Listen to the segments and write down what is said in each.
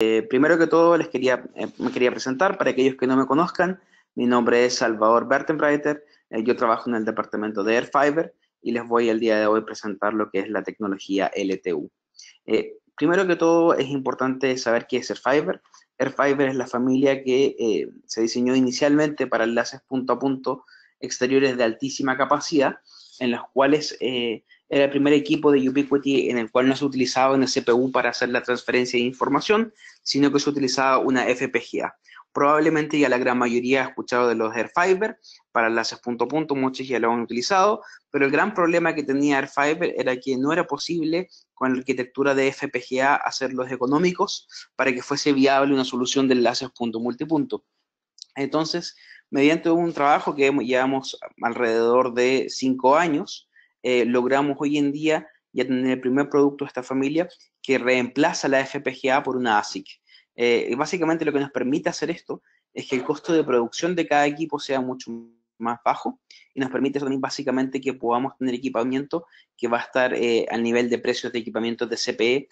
Primero que todo me quería presentar para aquellos que no me conozcan. Mi nombre es Salvador Bertenreiter, yo trabajo en el departamento de airFiber y les voy el día de hoy a presentar lo que es la tecnología LTU. Primero que todo es importante saber qué es airFiber. airFiber es la familia que se diseñó inicialmente para enlaces punto a punto exteriores de altísima capacidad, en los cuales era el primer equipo de Ubiquiti en el cual no se utilizaba una CPU para hacer la transferencia de información, sino que se utilizaba una FPGA. Probablemente ya la gran mayoría ha escuchado de los airFiber para enlaces punto a punto, muchos ya lo han utilizado, pero el gran problema que tenía airFiber era que no era posible con la arquitectura de FPGA hacerlos económicos para que fuese viable una solución de enlaces punto multipunto. Entonces, mediante un trabajo que llevamos alrededor de 5 años, logramos hoy en día ya tener el primer producto de esta familia que reemplaza la FPGA por una ASIC. Básicamente lo que nos permite hacer esto es que el costo de producción de cada equipo sea mucho más bajo y nos permite también básicamente que podamos tener equipamiento que va a estar al nivel de precios de equipamientos de CPE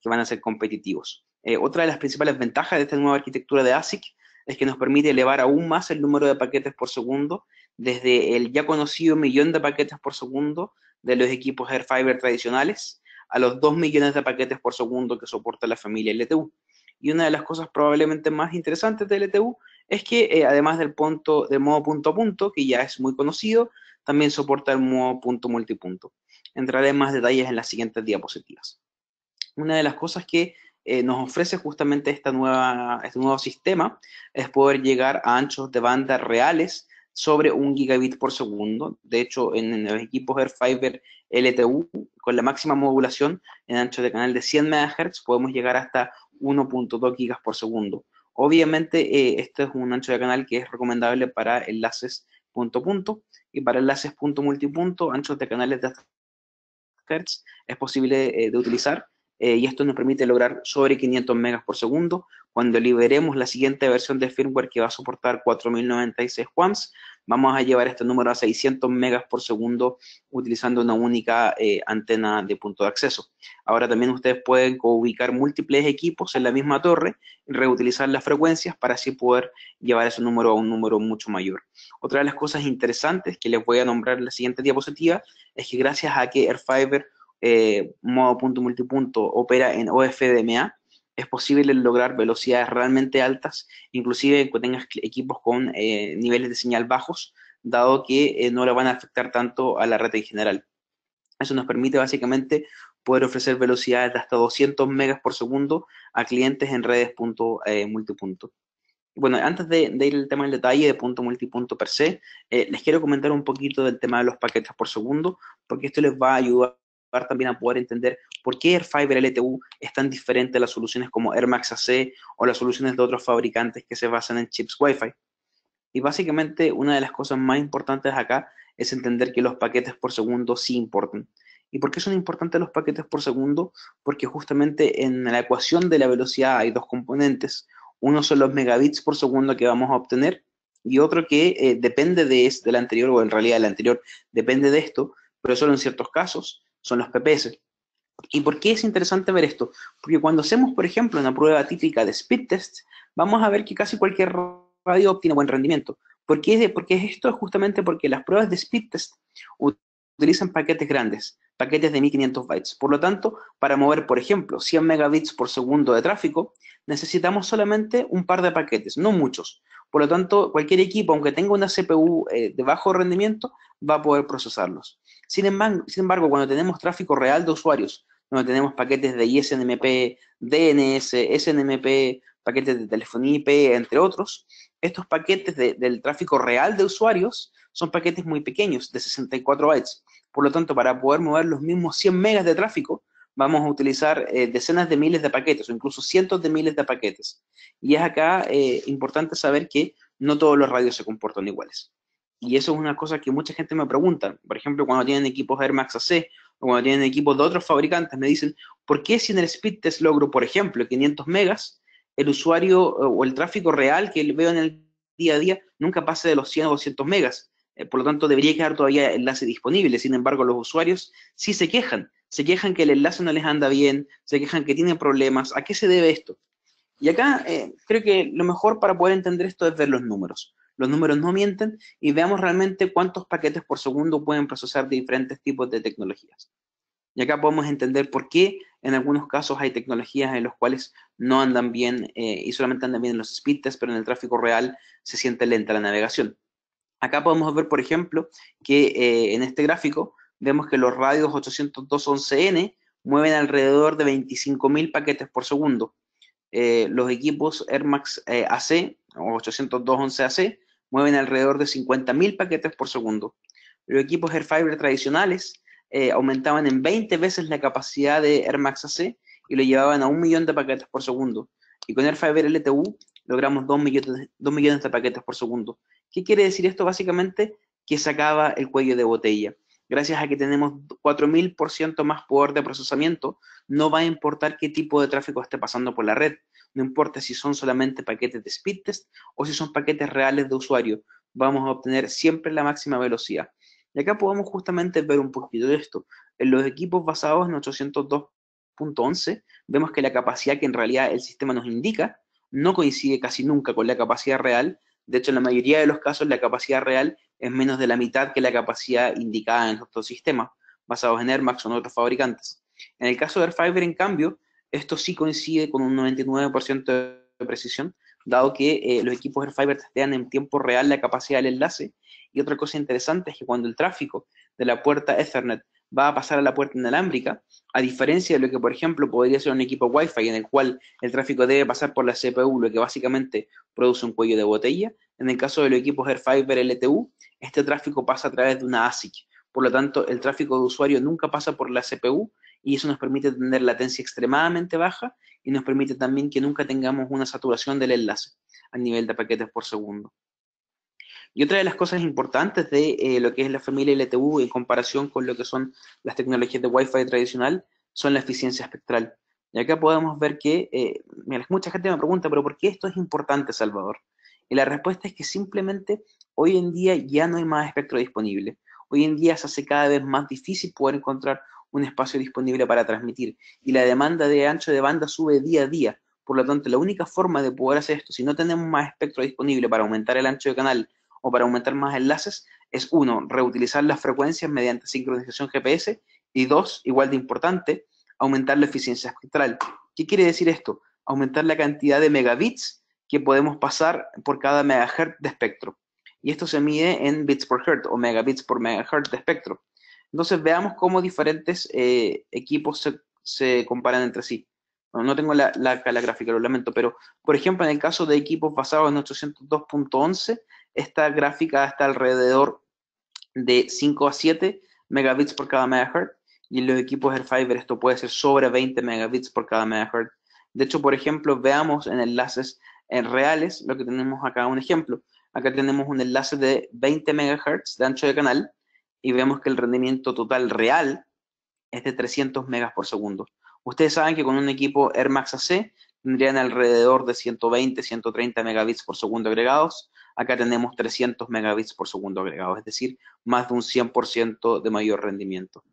que van a ser competitivos. Otra de las principales ventajas de esta nueva arquitectura de ASIC es que nos permite elevar aún más el número de paquetes por segundo, desde el ya conocido 1.000.000 de paquetes por segundo de los equipos airFiber tradicionales, a los 2.000.000 de paquetes por segundo que soporta la familia LTU. Y una de las cosas probablemente más interesantes de LTU es que, además del modo punto a punto, que ya es muy conocido, también soporta el modo punto multipunto. Entraré en más detalles en las siguientes diapositivas. Una de las cosas que nos ofrece justamente este nuevo sistema es poder llegar a anchos de banda reales sobre 1 gigabit por segundo. De hecho, en los equipos airFiber LTU, con la máxima modulación en ancho de canal de 100 MHz, podemos llegar hasta 1.2 gigas por segundo. Obviamente, este es un ancho de canal que es recomendable para enlaces punto a punto, y para enlaces punto multipunto, anchos de canales de hasta 100 MHz es posible de utilizar. Y esto nos permite lograr sobre 500 megas por segundo. Cuando liberemos la siguiente versión de firmware que va a soportar 4096 QAMs, vamos a llevar este número a 600 megas por segundo utilizando una única antena de punto de acceso. Ahora también ustedes pueden ubicar múltiples equipos en la misma torre y reutilizar las frecuencias para así poder llevar ese número a un número mucho mayor. Otra de las cosas interesantes que les voy a nombrar en la siguiente diapositiva es que gracias a que airFiber modo punto multipunto opera en OFDMA, es posible lograr velocidades realmente altas, inclusive cuando tengas equipos con niveles de señal bajos, dado que no le van a afectar tanto a la red en general. Eso nos permite básicamente poder ofrecer velocidades de hasta 200 megas por segundo a clientes en redes punto multipunto. Bueno, antes de ir al tema en detalle de punto multipunto per se, les quiero comentar un poquito del tema de los paquetes por segundo, porque esto les va a ayudar también a poder entender por qué airFiber LTU es tan diferente a las soluciones como airMax AC o las soluciones de otros fabricantes que se basan en chips Wi-Fi. Y básicamente una de las cosas más importantes acá es entender que los paquetes por segundo sí importan. ¿Y por qué son importantes los paquetes por segundo? Porque justamente en la ecuación de la velocidad hay dos componentes. Uno son los megabits por segundo que vamos a obtener y otro que depende del anterior, o en realidad el anterior depende de esto, pero solo en ciertos casos, son los PPS. ¿Y por qué es interesante ver esto? Porque cuando hacemos, por ejemplo, una prueba típica de speed test, vamos a ver que casi cualquier radio obtiene buen rendimiento. ¿Por qué? Porque esto es justamente porque las pruebas de speed test utilizan paquetes grandes, paquetes de 1500 bytes. Por lo tanto, para mover, por ejemplo, 100 megabits por segundo de tráfico, necesitamos solamente un par de paquetes, no muchos. Por lo tanto, cualquier equipo, aunque tenga una CPU de bajo rendimiento, va a poder procesarlos. Sin embargo, cuando tenemos tráfico real de usuarios, donde tenemos paquetes de SNMP, DNS, SNMP, paquetes de telefonía IP, entre otros, estos paquetes del tráfico real de usuarios son paquetes muy pequeños, de 64 bytes. Por lo tanto, para poder mover los mismos 100 megas de tráfico, vamos a utilizar decenas de miles de paquetes, o incluso cientos de miles de paquetes. Y es acá importante saber que no todos los radios se comportan iguales. Y eso es una cosa que mucha gente me pregunta. Por ejemplo, cuando tienen equipos airMax AC o cuando tienen equipos de otros fabricantes, me dicen, ¿por qué si en el speed test logro, por ejemplo, 500 megas, el usuario o el tráfico real que veo en el día a día nunca pase de los 100 o 200 megas? Por lo tanto, debería quedar todavía enlace disponible. Sin embargo, los usuarios sí se quejan. Se quejan que el enlace no les anda bien, se quejan que tienen problemas. ¿A qué se debe esto? Y acá creo que lo mejor para poder entender esto es ver los números. Los números no mienten y veamos realmente cuántos paquetes por segundo pueden procesar de diferentes tipos de tecnologías. Y acá podemos entender por qué en algunos casos hay tecnologías en las cuales no andan bien y solamente andan bien en los speed tests, pero en el tráfico real se siente lenta la navegación. Acá podemos ver, por ejemplo, que en este gráfico vemos que los radios 802.11n mueven alrededor de 25.000 paquetes por segundo. Los equipos AirMax AC o 802.11ac mueven alrededor de 50.000 paquetes por segundo. Los equipos AirFiber tradicionales aumentaban en 20 veces la capacidad de AirMax AC y lo llevaban a 1 millón de paquetes por segundo. Y con AirFiber LTU logramos 2 millones de paquetes por segundo. ¿Qué quiere decir esto? Básicamente que se acaba el cuello de botella. Gracias a que tenemos 4000% más poder de procesamiento, no va a importar qué tipo de tráfico esté pasando por la red. No importa si son solamente paquetes de speed test o si son paquetes reales de usuario. Vamos a obtener siempre la máxima velocidad. Y acá podemos justamente ver un poquito de esto. En los equipos basados en 802.11, vemos que la capacidad que en realidad el sistema nos indica no coincide casi nunca con la capacidad real. De hecho, en la mayoría de los casos, la capacidad real es menos de la mitad que la capacidad indicada en estos sistemas, basados en AirMax o en otros fabricantes. En el caso de AirFiber, en cambio, esto sí coincide con un 99% de precisión, dado que los equipos AirFiber testean en tiempo real la capacidad del enlace. Y otra cosa interesante es que cuando el tráfico de la puerta Ethernet va a pasar a la puerta inalámbrica, a diferencia de lo que, por ejemplo, podría ser un equipo Wi-Fi en el cual el tráfico debe pasar por la CPU, lo que básicamente produce un cuello de botella, en el caso de los equipos AirFiber LTU, este tráfico pasa a través de una ASIC. Por lo tanto, el tráfico de usuario nunca pasa por la CPU y eso nos permite tener latencia extremadamente baja y nos permite también que nunca tengamos una saturación del enlace a nivel de paquetes por segundo. Y otra de las cosas importantes de lo que es la familia LTU en comparación con lo que son las tecnologías de Wi-Fi tradicional son la eficiencia espectral. Y acá podemos ver que, mucha gente me pregunta, pero ¿por qué esto es importante, Salvador? Y la respuesta es que simplemente hoy en día ya no hay más espectro disponible. Hoy en día se hace cada vez más difícil poder encontrar un espacio disponible para transmitir. Y la demanda de ancho de banda sube día a día. Por lo tanto, la única forma de poder hacer esto, si no tenemos más espectro disponible para aumentar el ancho de canal o para aumentar más enlaces, es 1, reutilizar las frecuencias mediante sincronización GPS, y 2, igual de importante, aumentar la eficiencia espectral. ¿Qué quiere decir esto? Aumentar la cantidad de megabits que podemos pasar por cada megahertz de espectro. Y esto se mide en bits por hertz o megabits por megahertz de espectro. Entonces veamos cómo diferentes equipos se comparan entre sí. Bueno, no tengo la gráfica, lo lamento, pero por ejemplo en el caso de equipos basados en 802.11, esta gráfica está alrededor de 5 a 7 megabits por cada megahertz y en los equipos AirFiber esto puede ser sobre 20 megabits por cada megahertz. De hecho, por ejemplo, veamos en enlaces en reales lo que tenemos acá, un ejemplo. Acá tenemos un enlace de 20 MHz de ancho de canal y vemos que el rendimiento total real es de 300 megas por segundo. Ustedes saben que con un equipo AirMax AC tendrían alrededor de 120, 130 megabits por segundo agregados. Acá tenemos 300 megabits por segundo agregados, es decir, más de un 100% de mayor rendimiento.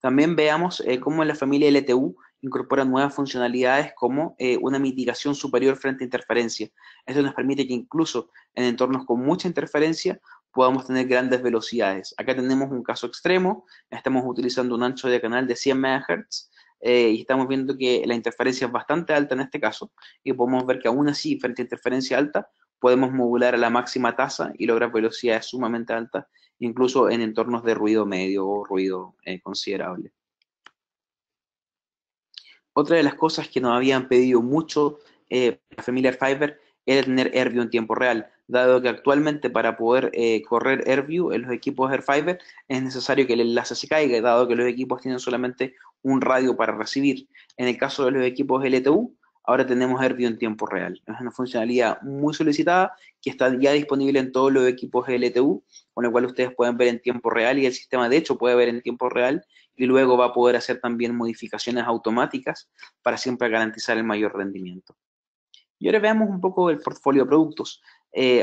También veamos cómo en la familia LTU incorpora nuevas funcionalidades como una mitigación superior frente a interferencia. Esto nos permite que incluso en entornos con mucha interferencia podamos tener grandes velocidades. Acá tenemos un caso extremo, estamos utilizando un ancho de canal de 100 MHz y estamos viendo que la interferencia es bastante alta en este caso y podemos ver que aún así, frente a interferencia alta, podemos modular a la máxima tasa y lograr velocidades sumamente altas, incluso en entornos de ruido medio o ruido considerable. Otra de las cosas que nos habían pedido mucho para la familia AirFiber era tener AirView en tiempo real, dado que actualmente para poder correr AirView en los equipos AirFiber es necesario que el enlace se caiga, dado que los equipos tienen solamente un radio para recibir. En el caso de los equipos LTU, ahora tenemos AirView en tiempo real. Es una funcionalidad muy solicitada que está ya disponible en todos los equipos LTU, con lo cual ustedes pueden ver en tiempo real y el sistema de hecho puede ver en tiempo real y luego va a poder hacer también modificaciones automáticas para siempre garantizar el mayor rendimiento. Y ahora veamos un poco el portfolio de productos.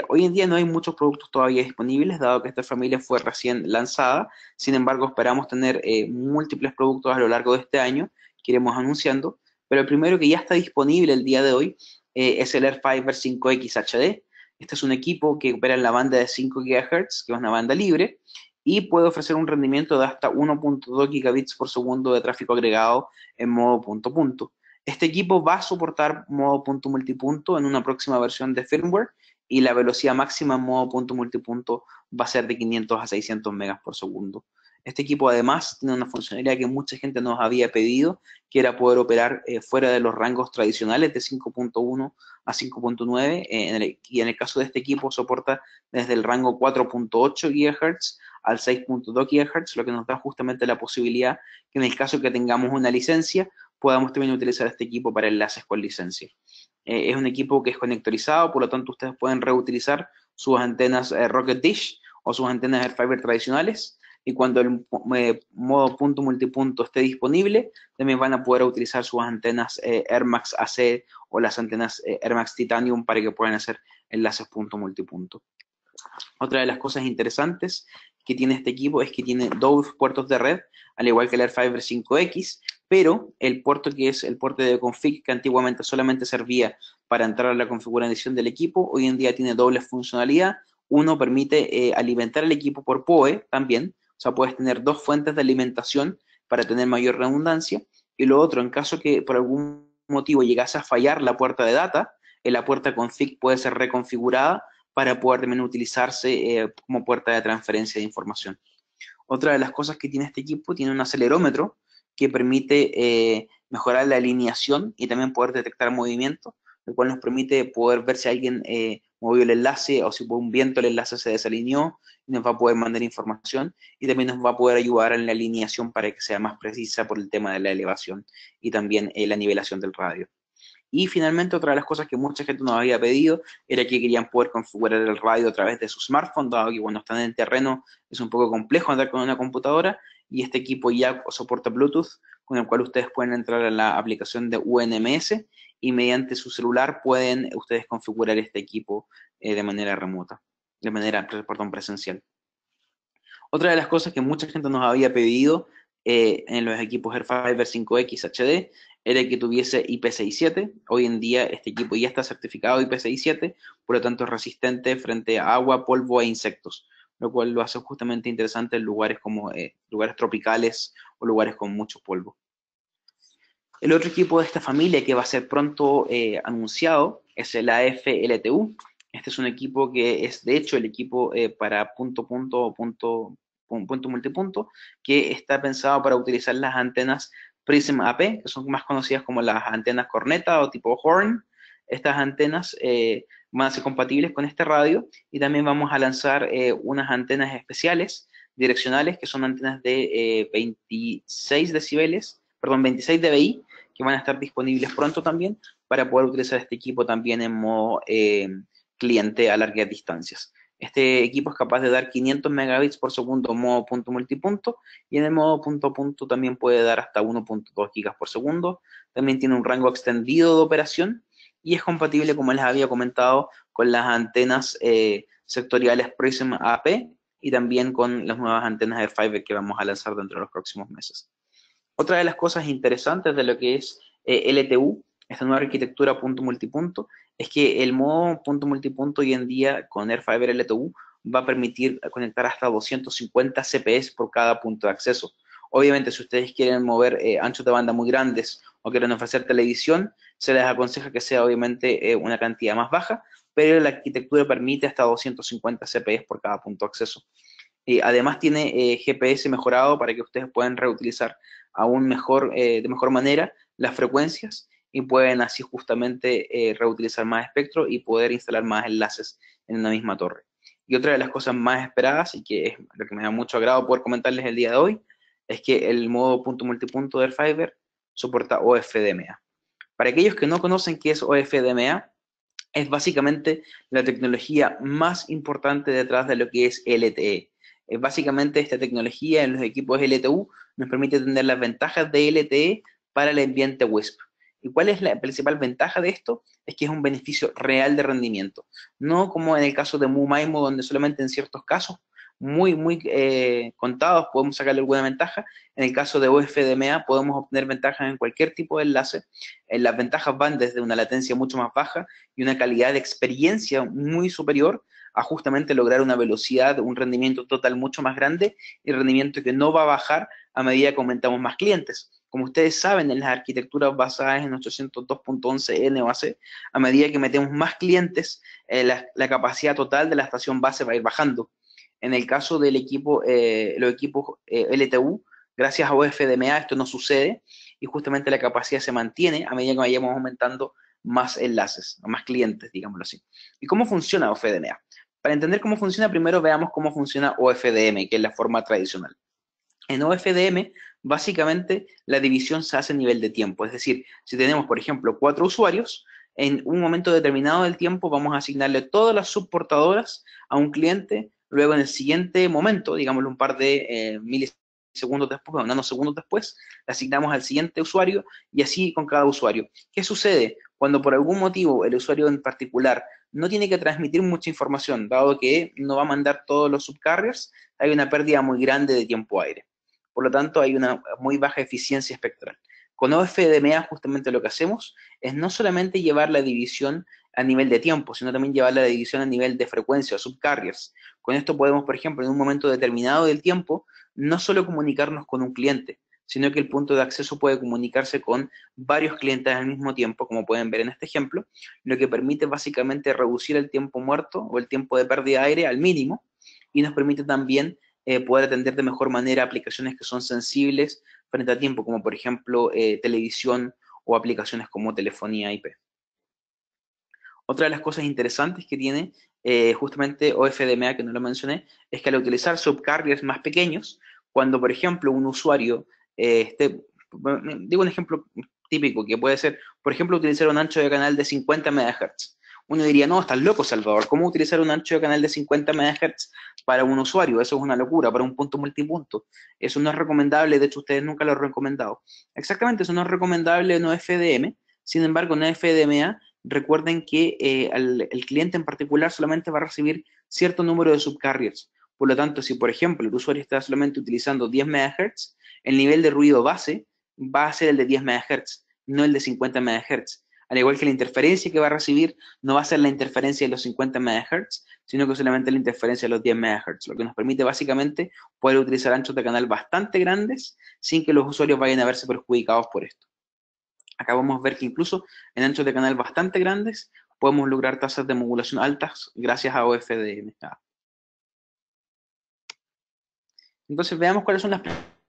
Hoy en día no hay muchos productos todavía disponibles, dado que esta familia fue recién lanzada. Sin embargo, esperamos tener múltiples productos a lo largo de este año que iremos anunciando. pero el primero que ya está disponible el día de hoy es el AirFiber 5X HD. Este es un equipo que opera en la banda de 5 GHz, que es una banda libre, y puede ofrecer un rendimiento de hasta 1.2 gigabits por segundo de tráfico agregado en modo punto-punto. Este equipo va a soportar modo punto-multipunto en una próxima versión de firmware, y la velocidad máxima en modo punto-multipunto va a ser de 500 a 600 megas por segundo. Este equipo además tiene una funcionalidad que mucha gente nos había pedido, que era poder operar fuera de los rangos tradicionales de 5.1 a 5.9, y en el caso de este equipo soporta desde el rango 4.8 GHz al 6.2 GHz, lo que nos da justamente la posibilidad que en el caso que tengamos una licencia, podamos también utilizar este equipo para enlaces con licencia. Es un equipo que es conectorizado, por lo tanto ustedes pueden reutilizar sus antenas RocketDish o sus antenas AirFiber tradicionales, y cuando el modo punto-multipunto esté disponible, también van a poder utilizar sus antenas AirMax AC o las antenas AirMax Titanium para que puedan hacer enlaces punto-multipunto. Otra de las cosas interesantes que tiene este equipo es que tiene dos puertos de red, al igual que el AirFiber 5X, pero el puerto que es el puerto de config, que antiguamente solamente servía para entrar a la configuración del equipo, hoy en día tiene doble funcionalidad. Uno permite alimentar el equipo por POE también, o sea, puedes tener dos fuentes de alimentación para tener mayor redundancia. Y lo otro, en caso que por algún motivo llegase a fallar la puerta de data, la puerta config puede ser reconfigurada para poder también utilizarse como puerta de transferencia de información. Otra de las cosas que tiene este equipo, tiene un acelerómetro que permite mejorar la alineación y también poder detectar movimiento, lo cual nos permite poder ver si alguien movió el enlace o si por un viento el enlace se desalineó, y nos va a poder mandar información, y también nos va a poder ayudar en la alineación para que sea más precisa por el tema de la elevación y también la nivelación del radio. Y finalmente, otra de las cosas que mucha gente nos había pedido era que querían poder configurar el radio a través de su smartphone, dado que cuando están en el terreno es un poco complejo andar con una computadora, y este equipo ya soporta Bluetooth, con el cual ustedes pueden entrar a la aplicación de UNMS y mediante su celular pueden ustedes configurar este equipo de manera remota, presencial. Otra de las cosas que mucha gente nos había pedido en los equipos AirFiber 5X HD era que tuviese IP67. Hoy en día este equipo ya está certificado IP67, por lo tanto es resistente frente a agua, polvo e insectos, lo cual lo hace justamente interesante en lugares como lugares tropicales o lugares con mucho polvo. El otro equipo de esta familia que va a ser pronto anunciado es el AFLTU. Este es un equipo que es de hecho el equipo para punto-multipunto, que está pensado para utilizar las antenas PrismAP, que son más conocidas como las antenas corneta o tipo horn. Estas antenas van a ser compatibles con este radio, y también vamos a lanzar unas antenas especiales direccionales, que son antenas de 26 dBi, que van a estar disponibles pronto también, para poder utilizar este equipo también en modo cliente a largas distancias. Este equipo es capaz de dar 500 megabits por segundo en modo punto-multipunto, y en el modo punto-punto también puede dar hasta 1.2 gigas por segundo. También tiene un rango extendido de operación, y es compatible, como les había comentado, con las antenas sectoriales PrismAP, y también con las nuevas antenas AirFiber que vamos a lanzar dentro de los próximos meses. Otra de las cosas interesantes de lo que es LTU, esta nueva arquitectura punto-multipunto, es que el modo punto-multipunto hoy en día con AirFiber LTU va a permitir conectar hasta 250 CPS por cada punto de acceso. Obviamente, si ustedes quieren mover anchos de banda muy grandes o quieren ofrecer televisión, se les aconseja que sea obviamente una cantidad más baja, pero la arquitectura permite hasta 250 CPS por cada punto de acceso. Además tiene GPS mejorado para que ustedes puedan reutilizar aún mejor, de mejor manera las frecuencias, y pueden así justamente reutilizar más espectro y poder instalar más enlaces en una misma torre. Y otra de las cosas más esperadas, y que es lo que me da mucho agrado poder comentarles el día de hoy, es que el modo punto-multipunto de AirFiber soporta OFDMA. Para aquellos que no conocen qué es OFDMA, es básicamente la tecnología más importante detrás de lo que es LTE. Básicamente esta tecnología en los equipos LTU nos permite tener las ventajas de LTE para el ambiente WISP. ¿Y cuál es la principal ventaja de esto? Es que es un beneficio real de rendimiento. No como en el caso de MU-MIMO, donde solamente en ciertos casos muy contados podemos sacarle alguna ventaja. En el caso de OFDMA podemos obtener ventajas en cualquier tipo de enlace. Las ventajas van desde una latencia mucho más baja y una calidad de experiencia muy superior a justamente lograr una velocidad, un rendimiento total mucho más grande y rendimiento que no va a bajar a medida que aumentamos más clientes. Como ustedes saben, en las arquitecturas basadas en 802.11n o AC, a medida que metemos más clientes, la capacidad total de la estación base va a ir bajando. En el caso del equipo, los equipos LTU, gracias a OFDMA esto no sucede y justamente la capacidad se mantiene a medida que vayamos aumentando más enlaces, más clientes, digámoslo así. ¿Y cómo funciona OFDMA? Para entender cómo funciona, primero veamos cómo funciona OFDM, que es la forma tradicional. En OFDM, básicamente, la división se hace a nivel de tiempo. Es decir, si tenemos, por ejemplo, 4 usuarios, en un momento determinado del tiempo vamos a asignarle todas las subportadoras a un cliente. Luego, en el siguiente momento, digámoslo un par de milisegundos después, o nanosegundos después, le asignamos al siguiente usuario y así con cada usuario. ¿Qué sucede? Cuando por algún motivo el usuario en particular no tiene que transmitir mucha información, dado que no va a mandar todos los subcarriers, hay una pérdida muy grande de tiempo aire. Por lo tanto, hay una muy baja eficiencia espectral. Con OFDMA justamente lo que hacemos es no solamente llevar la división a nivel de tiempo, sino también llevar la división a nivel de frecuencia, subcarriers. Con esto podemos, por ejemplo, en un momento determinado del tiempo, no solo comunicarnos con un cliente, sino que el punto de acceso puede comunicarse con varios clientes al mismo tiempo, como pueden ver en este ejemplo, lo que permite básicamente reducir el tiempo muerto o el tiempo de pérdida de aire al mínimo y nos permite también poder atender de mejor manera aplicaciones que son sensibles frente a tiempo, como por ejemplo televisión o aplicaciones como telefonía IP. Otra de las cosas interesantes que tiene justamente OFDMA, que no lo mencioné, es que al utilizar subcarriers más pequeños, cuando por ejemplo un usuario digo un ejemplo típico que puede ser, por ejemplo, utilizar un ancho de canal de 50 MHz. Uno diría, no, estás loco, Salvador, ¿cómo utilizar un ancho de canal de 50 MHz para un usuario? Eso es una locura, para un punto multipunto. Eso no es recomendable, de hecho ustedes nunca lo han recomendado. Exactamente, eso no es recomendable en OFDM. Sin embargo, en OFDMA, recuerden que el cliente en particular solamente va a recibir cierto número de subcarriers. Por lo tanto, si por ejemplo el usuario está solamente utilizando 10 MHz, el nivel de ruido base va a ser el de 10 MHz, no el de 50 MHz. Al igual que la interferencia que va a recibir no va a ser la interferencia de los 50 MHz, sino que solamente la interferencia de los 10 MHz, lo que nos permite básicamente poder utilizar anchos de canal bastante grandes sin que los usuarios vayan a verse perjudicados por esto. Acá vamos a ver que incluso en anchos de canal bastante grandes podemos lograr tasas de modulación altas gracias a OFDMA. Entonces veamos cuáles son las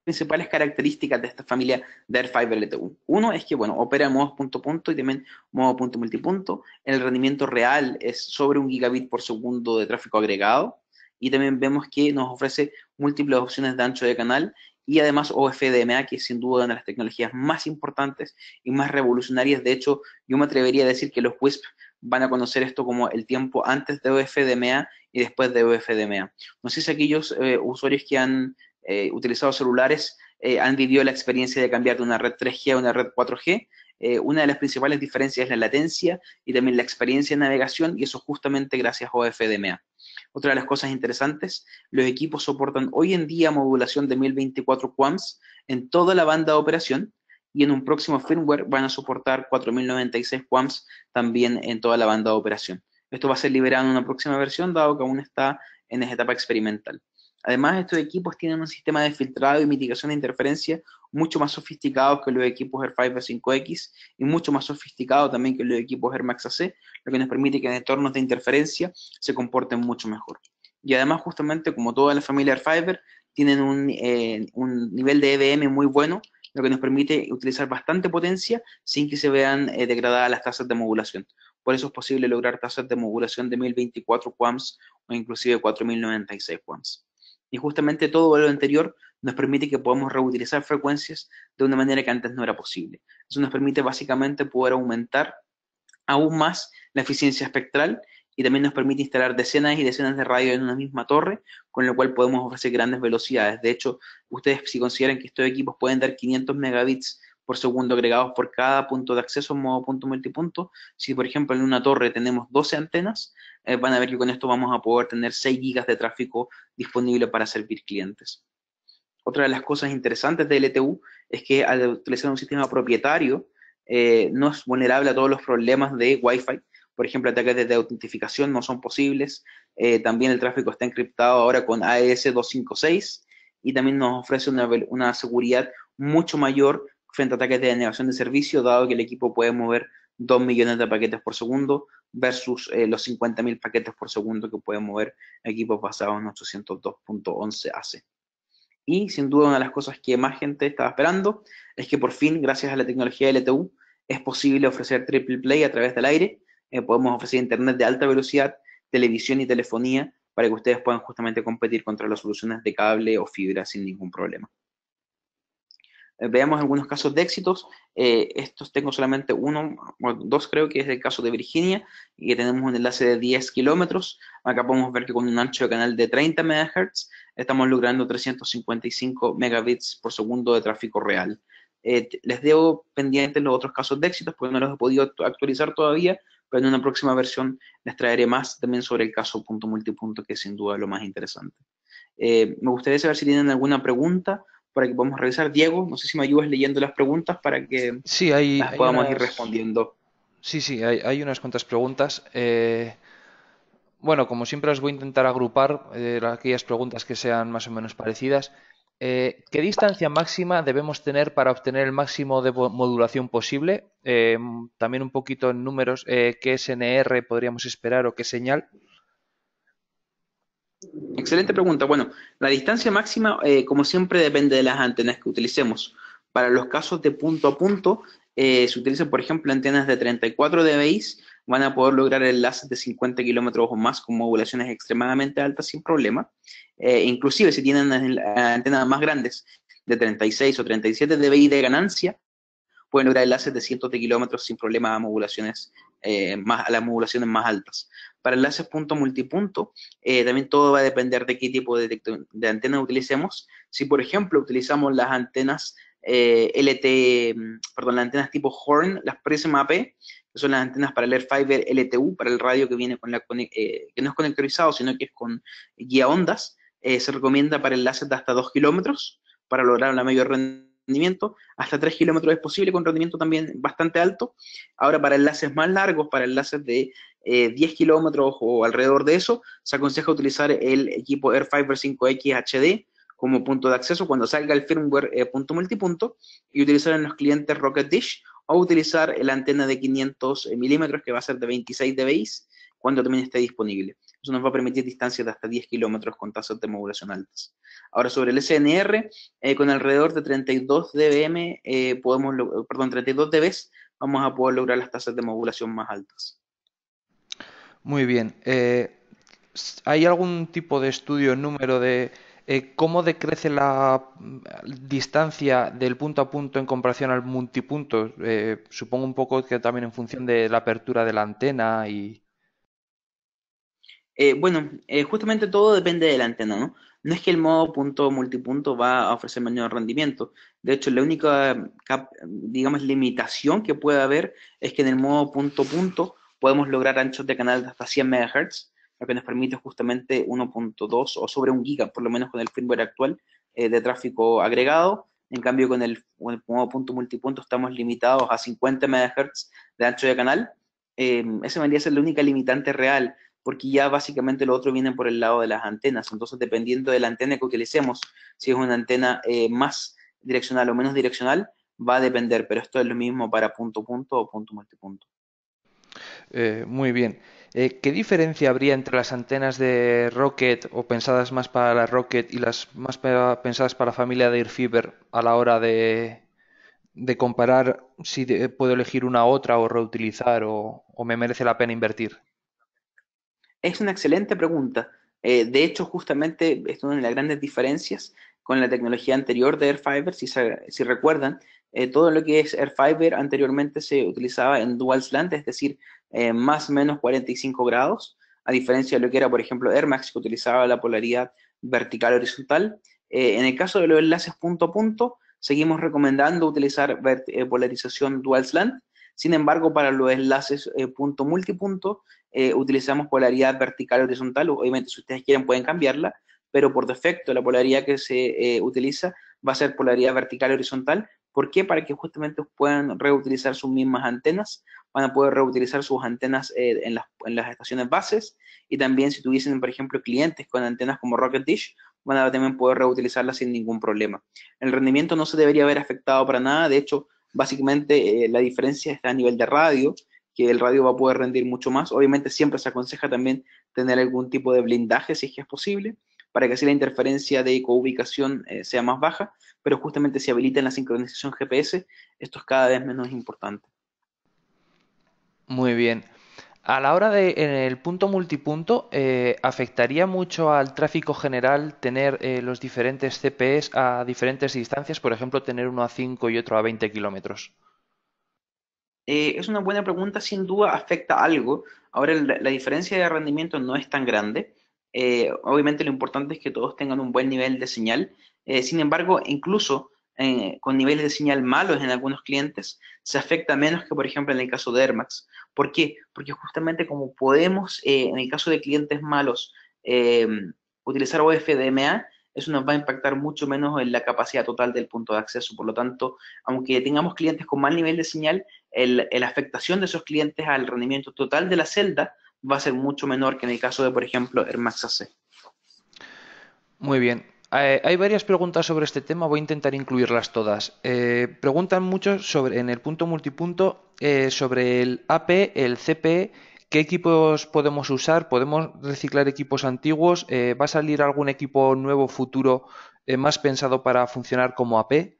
principales características de esta familia de AirFiber LTU. Uno es que, bueno, opera en modo punto-punto y también modo punto-multipunto. El rendimiento real es sobre 1 Gbps de tráfico agregado. Y también vemos que nos ofrece múltiples opciones de ancho de canal. Y además OFDMA, que es sin duda una de las tecnologías más importantes y más revolucionarias. De hecho, yo me atrevería a decir que los WISP van a conocer esto como el tiempo antes de OFDMA y después de OFDMA. No sé si aquellos usuarios que han utilizado celulares han vivido la experiencia de cambiar de una red 3G a una red 4G. Una de las principales diferencias es la latencia y también la experiencia de navegación, y eso justamente gracias a OFDMA. Otra de las cosas interesantes, los equipos soportan hoy en día modulación de 1024 QAMs en toda la banda de operación, y en un próximo firmware van a soportar 4096 QAMs también en toda la banda de operación. Esto va a ser liberado en una próxima versión, dado que aún está en esa etapa experimental. Además, estos equipos tienen un sistema de filtrado y mitigación de interferencia mucho más sofisticado que los equipos AirFiber 5X y mucho más sofisticado también que los equipos AirMax AC, lo que nos permite que en entornos de interferencia se comporten mucho mejor. Y además, justamente, como toda la familia AirFiber, tienen un nivel de EBM muy bueno, lo que nos permite utilizar bastante potencia sin que se vean degradadas las tasas de modulación. Por eso es posible lograr tasas de modulación de 1024 QAMs o inclusive 4096 QAMs. Y justamente todo lo anterior nos permite que podamos reutilizar frecuencias de una manera que antes no era posible. Eso nos permite básicamente poder aumentar aún más la eficiencia espectral y también nos permite instalar decenas y decenas de radios en una misma torre, con lo cual podemos ofrecer grandes velocidades. De hecho, ustedes si consideran que estos equipos pueden dar 500 megabits por segundo agregados por cada punto de acceso en modo punto multipunto. Si, por ejemplo, en una torre tenemos 12 antenas, van a ver que con esto vamos a poder tener 6 gigas de tráfico disponible para servir clientes. Otra de las cosas interesantes de LTU es que al utilizar un sistema propietario, no es vulnerable a todos los problemas de Wi-Fi. Por ejemplo, ataques de autentificación no son posibles. También el tráfico está encriptado ahora con AES-256 y también nos ofrece una seguridad mucho mayor frente a ataques de denegación de servicio, dado que el equipo puede mover 2 millones de paquetes por segundo versus los 50.000 paquetes por segundo que pueden mover equipos basados en 802.11 AC. Y sin duda una de las cosas que más gente estaba esperando es que por fin, gracias a la tecnología LTU, es posible ofrecer triple play a través del aire. Podemos ofrecer internet de alta velocidad, televisión y telefonía para que ustedes puedan justamente competir contra las soluciones de cable o fibra sin ningún problema. Veamos algunos casos de éxitos. Estos tengo solamente uno, bueno, dos creo que es el caso de Virginia, y que tenemos un enlace de 10 kilómetros. Acá podemos ver que con un ancho de canal de 30 MHz estamos logrando 355 megabits por segundo de tráfico real. Les dejo pendientes los otros casos de éxitos porque no los he podido actualizar todavía, pero en una próxima versión les traeré más también sobre el caso punto multipunto, que es sin duda lo más interesante. Me gustaría saber si tienen alguna pregunta para que podamos revisar. Diego, no sé si me ayudas leyendo las preguntas para que sí, las podamos ir respondiendo. Sí, sí, hay unas cuantas preguntas. Bueno, como siempre os voy a intentar agrupar aquellas preguntas que sean más o menos parecidas. ¿Qué distancia máxima debemos tener para obtener el máximo de modulación posible? También un poquito en números, ¿qué SNR podríamos esperar o qué señal? Excelente pregunta. Bueno, la distancia máxima, como siempre, depende de las antenas que utilicemos. Para los casos de punto a punto, si utilizan, por ejemplo, antenas de 34 dBi, van a poder lograr enlaces de 50 kilómetros o más con modulaciones extremadamente altas sin problema. Inclusive, si tienen antenas más grandes de 36 o 37 dBi de ganancia, pueden lograr enlaces de cientos de kilómetros sin problema a modulaciones más altas. Para enlaces punto multipunto, también todo va a depender de qué tipo de antena utilicemos. Si, por ejemplo, utilizamos las antenas las antenas tipo Horn, las PrismAP, que son las antenas para el airFiber LTU, para el radio que viene que no es conectorizado, sino que es con guía ondas, se recomienda para enlaces de hasta 2 kilómetros para lograr la mayor rendimiento. Hasta 3 kilómetros es posible, con rendimiento también bastante alto. Ahora, para enlaces más largos, para enlaces de 10 kilómetros o alrededor de eso, se aconseja utilizar el equipo airFiber 5X HD como punto de acceso cuando salga el firmware punto multipunto, y utilizar en los clientes RocketDish, o utilizar la antena de 500 milímetros que va a ser de 26 dBi cuando también esté disponible. Eso nos va a permitir distancias de hasta 10 kilómetros con tasas de modulación altas. Ahora, sobre el SNR, con alrededor de 32 dB vamos a poder lograr las tasas de modulación más altas. Muy bien. ¿Hay algún tipo de estudio, número de cómo decrece la distancia del punto a punto en comparación al multipunto? Supongo un poco que también en función de la apertura de la antena y... justamente todo depende de la antena, ¿no? No es que el modo punto multipunto va a ofrecer mayor rendimiento. De hecho, la única, digamos, limitación que puede haber es que en el modo punto punto podemos lograr anchos de canal de hasta 100 MHz, lo que nos permite justamente 1.2 o sobre 1 giga, por lo menos con el firmware actual, de tráfico agregado. En cambio, con el modo punto multipunto estamos limitados a 50 MHz de ancho de canal. Esa vendría a ser la única limitante real, porque ya básicamente lo otro viene por el lado de las antenas. Entonces, dependiendo de la antena que utilicemos, si es una antena más direccional o menos direccional, va a depender, pero esto es lo mismo para punto-punto o punto-multipunto. Muy bien. ¿Qué diferencia habría entre las antenas de Rocket o pensadas más para la Rocket y las más pensadas para la familia de AirFiber a la hora de comparar si puedo elegir una u otra o reutilizar o me merece la pena invertir? Es una excelente pregunta. De hecho, justamente es una de las grandes diferencias con la tecnología anterior de AirFiber. Si recuerdan, todo lo que es AirFiber anteriormente se utilizaba en dual slant, es decir, más o menos 45 grados, a diferencia de lo que era, por ejemplo, AirMax, que utilizaba la polaridad vertical-horizontal. En el caso de los enlaces punto a punto, Seguimos recomendando utilizar polarización dual slant. Sin embargo, para los enlaces punto-multipunto, utilizamos polaridad vertical horizontal. Obviamente, si ustedes quieren, pueden cambiarla, pero por defecto la polaridad que se utiliza va a ser polaridad vertical horizontal. ¿Por qué? Para que justamente puedan reutilizar sus mismas antenas, van a poder reutilizar sus antenas en las estaciones bases, y también si tuviesen, por ejemplo, clientes con antenas como RocketDish, van a también poder reutilizarlas sin ningún problema. El rendimiento no se debería haber afectado para nada. De hecho, básicamente la diferencia está a nivel de radio, que el radio va a poder rendir mucho más. Obviamente siempre se aconseja también tener algún tipo de blindaje, si es que es posible, para que así la interferencia de coubicación sea más baja, pero justamente si habilitan la sincronización GPS, esto es cada vez menos importante. Muy bien. A la hora de, en el punto multipunto, ¿afectaría mucho al tráfico general tener los diferentes CPEs a diferentes distancias? Por ejemplo, tener uno a 5 y otro a 20 kilómetros. Es una buena pregunta. Sin duda afecta algo. Ahora, la diferencia de rendimiento no es tan grande. Obviamente lo importante es que todos tengan un buen nivel de señal. Sin embargo, incluso con niveles de señal malos en algunos clientes, se afecta menos que, por ejemplo, en el caso de AirMax. ¿Por qué? Porque justamente como podemos, en el caso de clientes malos, utilizar OFDMA, eso nos va a impactar mucho menos en la capacidad total del punto de acceso. Por lo tanto, aunque tengamos clientes con mal nivel de señal, la afectación de esos clientes al rendimiento total de la celda va a ser mucho menor que en el caso de, por ejemplo, AirMax AC. Muy bien. Hay varias preguntas sobre este tema, voy a intentar incluirlas todas. Preguntan mucho sobre, en el punto multipunto, sobre el AP, el CPE, qué equipos podemos usar, podemos reciclar equipos antiguos, ¿va a salir algún equipo nuevo futuro más pensado para funcionar como AP?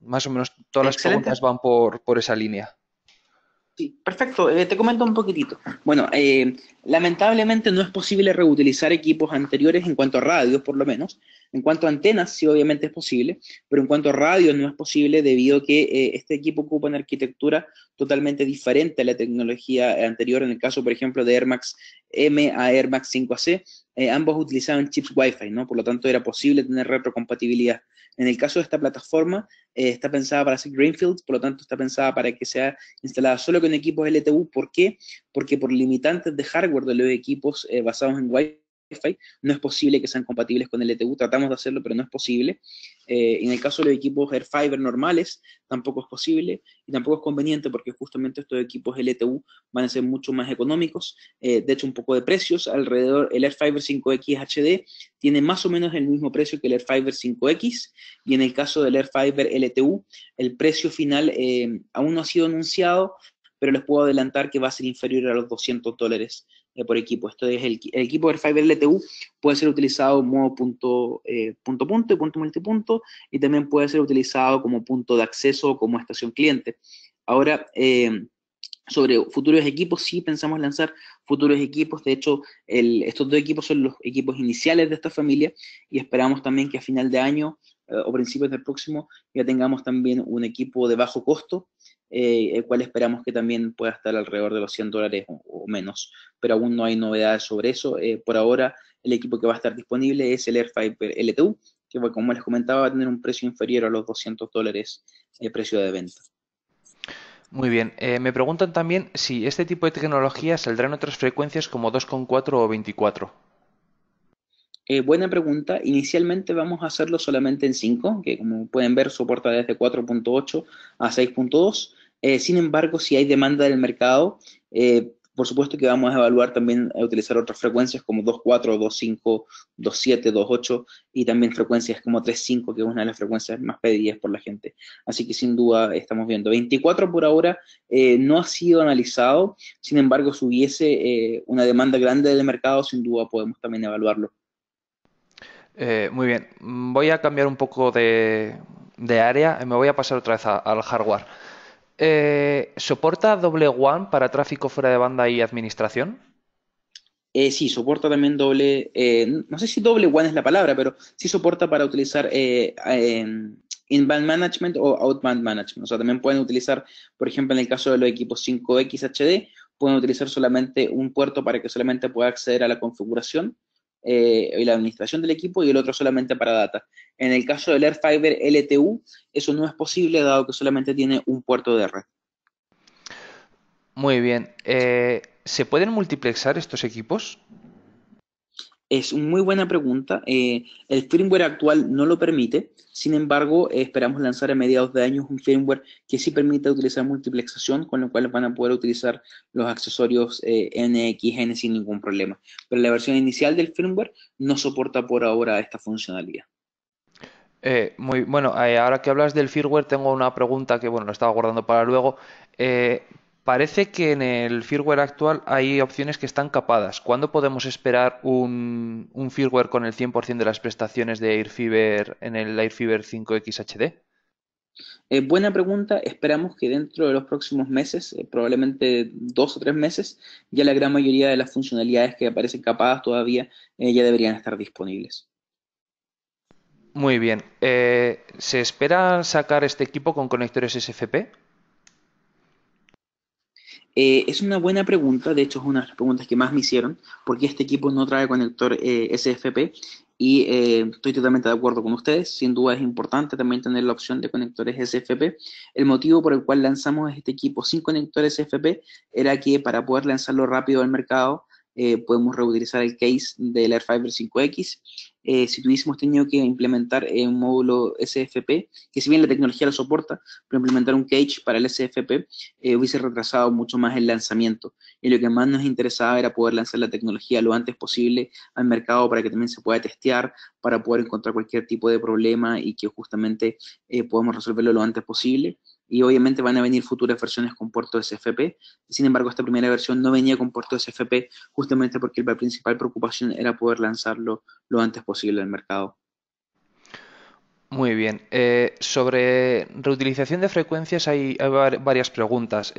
Más o menos todas las preguntas van por esa línea. Sí, perfecto. Te comento un poquitito. Bueno, lamentablemente no es posible reutilizar equipos anteriores en cuanto a radios, por lo menos. En cuanto a antenas, sí, obviamente es posible, pero en cuanto a radios no es posible debido a que este equipo ocupa una arquitectura totalmente diferente a la tecnología anterior. En el caso, por ejemplo, de AirMax M a AirMax 5AC, ambos utilizaban chips Wi-Fi, ¿no? Por lo tanto, era posible tener retrocompatibilidad. En el caso de esta plataforma, está pensada para ser Greenfield, por lo tanto está pensada para que sea instalada solo con equipos LTU. ¿Por qué? Porque por limitantes de hardware de los equipos basados en Wi-Fi, no es posible que sean compatibles con LTU. Tratamos de hacerlo, pero no es posible. En el caso de los equipos AirFiber normales, tampoco es posible y tampoco es conveniente porque justamente estos equipos LTU van a ser mucho más económicos. De hecho, un poco de precios. Alrededor, el AirFiber 5X HD tiene más o menos el mismo precio que el AirFiber 5X, y en el caso del AirFiber LTU, el precio final aún no ha sido anunciado, pero les puedo adelantar que va a ser inferior a los $200 por equipo. Esto es el equipo AirFiber LTU puede ser utilizado en modo punto-punto y punto-multipunto, y también puede ser utilizado como punto de acceso o como estación cliente. Ahora, sobre futuros equipos, sí pensamos lanzar futuros equipos. De hecho, estos dos equipos son los equipos iniciales de esta familia, y esperamos también que a final de año o principios del próximo ya tengamos también un equipo de bajo costo, el cual esperamos que también pueda estar alrededor de los $100 o menos, pero aún no hay novedades sobre eso. Por ahora, el equipo que va a estar disponible es el AirFiber LTU, que, como les comentaba, va a tener un precio inferior a los $200 el precio de venta. Muy bien. Me preguntan también si este tipo de tecnología saldrá en otras frecuencias como 2.4 o 24. Buena pregunta. Inicialmente vamos a hacerlo solamente en 5, que como pueden ver soporta desde 4.8 a 6.2. Sin embargo, si hay demanda del mercado, por supuesto que vamos a evaluar también a utilizar otras frecuencias como 2.4, 2.5, 2.7, 2.8 y también frecuencias como 3.5, que es una de las frecuencias más pedidas por la gente. Así que sin duda estamos viendo. 24 por ahora no ha sido analizado. Sin embargo, si hubiese una demanda grande del mercado, sin duda podemos también evaluarlo. Muy bien, voy a cambiar un poco de área, me voy a pasar otra vez al hardware. ¿Soporta doble WAN para tráfico fuera de banda y administración? Sí, soporta también doble, no sé si doble WAN es la palabra, pero sí soporta para utilizar inbound management o outbound management. O sea, también pueden utilizar, por ejemplo, en el caso de los equipos 5X HD, pueden utilizar solamente un puerto para que solamente pueda acceder a la configuración. y la administración del equipo, y el otro solamente para data. En el caso del airFiber LTU, eso no es posible, dado que solamente tiene un puerto de red. Muy bien. ¿Se pueden multiplexar estos equipos? Es una muy buena pregunta. El firmware actual no lo permite. Sin embargo, esperamos lanzar a mediados de año un firmware que sí permita utilizar multiplexación, con lo cual van a poder utilizar los accesorios NXN sin ningún problema. Pero la versión inicial del firmware no soporta por ahora esta funcionalidad. Muy bueno, ahora que hablas del firmware, tengo una pregunta que, bueno, la estaba guardando para luego. Parece que en el firmware actual hay opciones que están capadas. ¿Cuándo podemos esperar un firmware con el 100% de las prestaciones de airFiber en el airFiber 5X HD? Buena pregunta. Esperamos que dentro de los próximos meses, probablemente 2 o 3 meses, ya la gran mayoría de las funcionalidades que aparecen capadas todavía ya deberían estar disponibles. Muy bien. ¿Se espera sacar este equipo con conectores SFP? Es una buena pregunta, de hecho es una de las preguntas que más me hicieron, porque este equipo no trae conector SFP, y estoy totalmente de acuerdo con ustedes. Sin duda es importante también tener la opción de conectores SFP. El motivo por el cual lanzamos este equipo sin conectores SFP era que, para poder lanzarlo rápido al mercado, podemos reutilizar el case del airFiber 5X. Si tuviésemos tenido que implementar un módulo SFP, que si bien la tecnología lo soporta, pero implementar un cage para el SFP hubiese retrasado mucho más el lanzamiento. Y lo que más nos interesaba era poder lanzar la tecnología lo antes posible al mercado, para que también se pueda testear, para poder encontrar cualquier tipo de problema y que justamente podamos resolverlo lo antes posible. Y obviamente van a venir futuras versiones con puerto SFP. Sin embargo, esta primera versión no venía con puerto SFP, justamente porque la principal preocupación era poder lanzarlo lo antes posible al mercado. Muy bien. Sobre reutilización de frecuencias hay varias preguntas.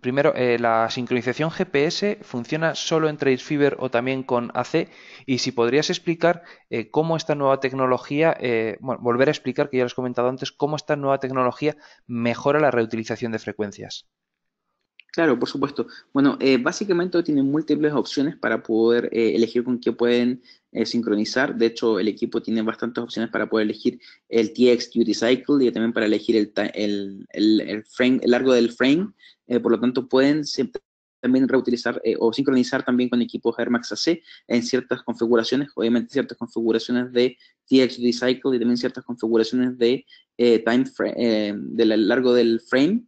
Primero, ¿la sincronización GPS funciona solo entre airFiber o también con AC? Y si podrías explicar cómo esta nueva tecnología, bueno, volver a explicar, que ya lo has comentado antes, cómo esta nueva tecnología mejora la reutilización de frecuencias. Claro, por supuesto. Bueno, básicamente tienen múltiples opciones para poder elegir con qué pueden sincronizar. De hecho, el equipo tiene bastantes opciones para poder elegir el TX Duty Cycle y también para elegir el frame, el largo del frame. Por lo tanto, pueden también reutilizar o sincronizar también con equipos AirMax AC en ciertas configuraciones, obviamente ciertas configuraciones de TX Duty Cycle y también ciertas configuraciones de time frame, del largo del frame.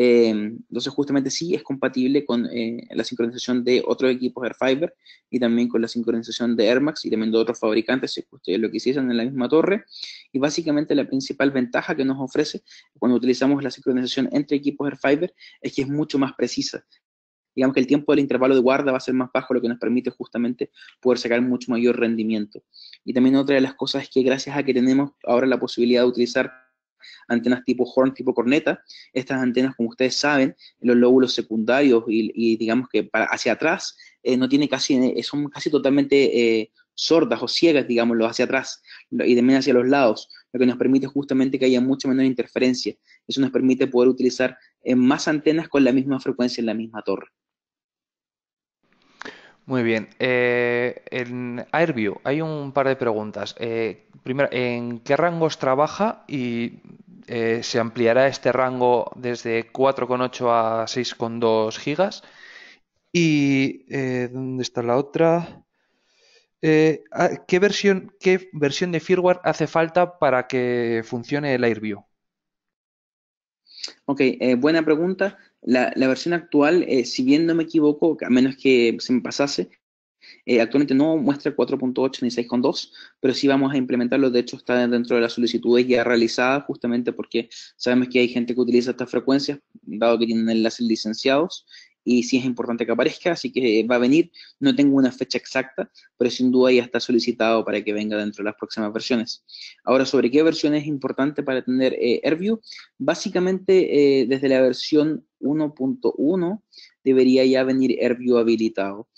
Entonces, justamente sí es compatible con la sincronización de otros equipos airFiber y también con la sincronización de AirMax y también de otros fabricantes, si ustedes lo quisiesen en la misma torre. Y básicamente la principal ventaja que nos ofrece cuando utilizamos la sincronización entre equipos airFiber es que es mucho más precisa. Digamos que el tiempo del intervalo de guarda va a ser más bajo, lo que nos permite justamente poder sacar mucho mayor rendimiento. Y también otra de las cosas es que, gracias a que tenemos ahora la posibilidad de utilizar antenas tipo horn, tipo corneta, estas antenas, como ustedes saben, los lóbulos secundarios y digamos que hacia atrás, no tiene casi, son casi totalmente sordas o ciegas, digámoslo, hacia atrás y también hacia los lados, lo que nos permite justamente que haya mucha menor interferencia. Eso nos permite poder utilizar más antenas con la misma frecuencia en la misma torre. Muy bien. En AirView hay un par de preguntas. Primero, ¿en qué rangos trabaja y se ampliará este rango desde 4,8 a 6,2 gigas? Y ¿dónde está la otra? ¿Qué versión de firmware hace falta para que funcione el AirView? Ok, buena pregunta. La versión actual, si bien no me equivoco, a menos que se me pasase, actualmente no muestra 4.8 ni 6.2, pero sí vamos a implementarlo. De hecho, está dentro de las solicitudes ya realizadas, justamente porque sabemos que hay gente que utiliza estas frecuencias, dado que tienen enlaces licenciados, y sí es importante que aparezca, así que va a venir. No tengo una fecha exacta, pero sin duda ya está solicitado para que venga dentro de las próximas versiones. Ahora, ¿sobre qué versión es importante para tener AirView? Básicamente, desde la versión 1.1 debería ya venir AirView habilitado.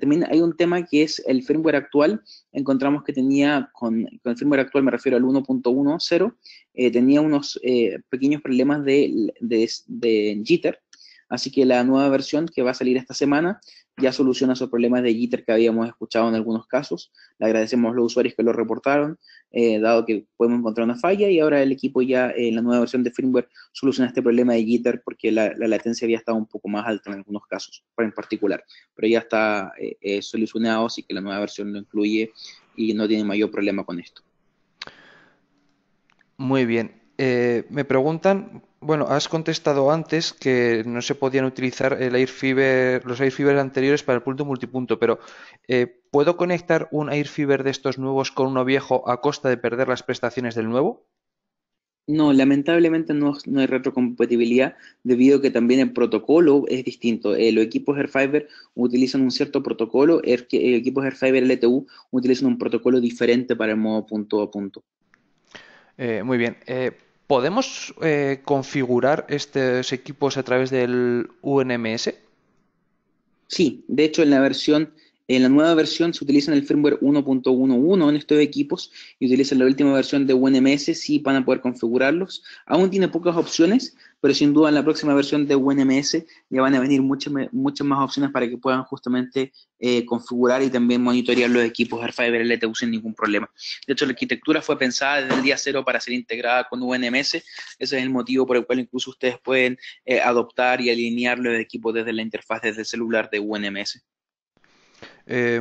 También hay un tema que es el firmware actual. Encontramos que tenía, con el firmware actual me refiero al 1.10, tenía unos pequeños problemas de jitter, Así que la nueva versión que va a salir esta semana ya soluciona esos problemas de jitter que habíamos escuchado en algunos casos. Le agradecemos a los usuarios que lo reportaron, dado que podemos encontrar una falla, y ahora el equipo ya en la nueva versión de firmware soluciona este problema de jitter, porque la latencia había estado un poco más alta en algunos casos, en particular. Pero ya está solucionado, así que la nueva versión lo incluye y no tiene mayor problema con esto. Muy bien. Me preguntan... Bueno, has contestado antes que no se podían utilizar el AirFiber, los AirFiber anteriores para el punto multipunto, pero ¿puedo conectar un AirFiber de estos nuevos con uno viejo a costa de perder las prestaciones del nuevo? No, lamentablemente no hay retrocompatibilidad, debido a que también el protocolo es distinto. Los equipos AirFiber utilizan un cierto protocolo, equipos AirFiber LTU utilizan un protocolo diferente para el modo punto a punto. Muy bien. ¿Podemos configurar estos equipos a través del UNMS? Sí, de hecho en la nueva versión se utilizan el firmware 1.11 en estos equipos, y utilizan la última versión de UNMS, sí van a poder configurarlos. Aún tiene pocas opciones, pero sin duda en la próxima versión de UNMS ya van a venir muchas más opciones para que puedan justamente configurar y también monitorear los equipos AirFiber LTU sin ningún problema. De hecho, la arquitectura fue pensada desde el día cero para ser integrada con UNMS. Ese es el motivo por el cual incluso ustedes pueden adoptar y alinear los equipos desde la interfaz, desde el celular de UNMS.